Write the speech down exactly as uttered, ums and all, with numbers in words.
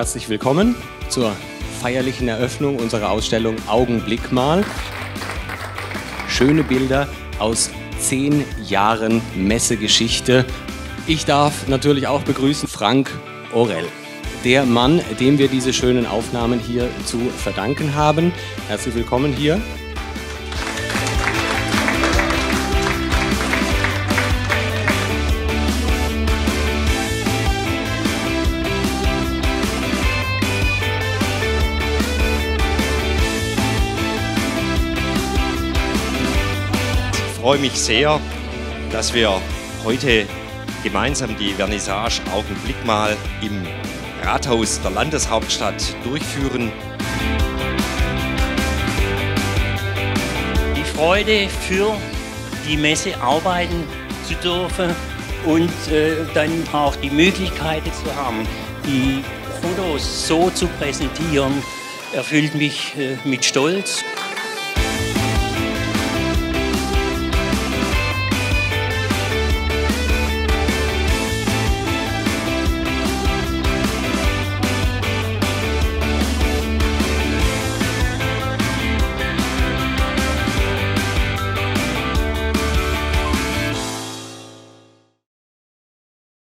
herzlich willkommen zur feierlichen Eröffnung unserer Ausstellung Augenblick.Mal. Schöne Bilder aus zehn Jahren Messegeschichte. Ich darf natürlich auch begrüßen Frank Orel, der Mann, dem wir diese schönen Aufnahmen hier zu verdanken haben. Herzlich willkommen hier. Ich freue mich sehr, dass wir heute gemeinsam die Vernissage Augenblick.Mal im Rathaus der Landeshauptstadt durchführen. Die Freude, für die Messe arbeiten zu dürfen und äh, dann auch die Möglichkeit zu haben, die Fotos so zu präsentieren, erfüllt mich äh, mit Stolz.